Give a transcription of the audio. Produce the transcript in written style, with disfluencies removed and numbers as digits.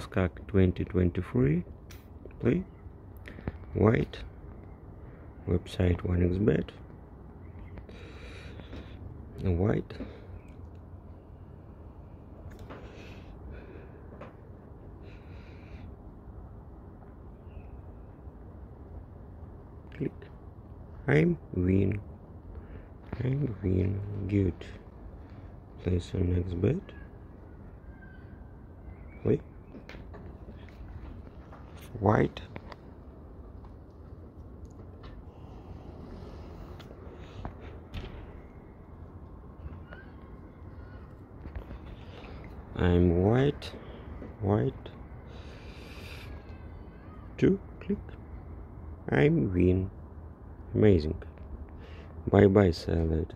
was CAC 2023. Play. White. Website 1xbet. White. Click. I'm win. Good. Place on xbet. Click. White. I'm white, two, click, I'm win, amazing, bye bye salad.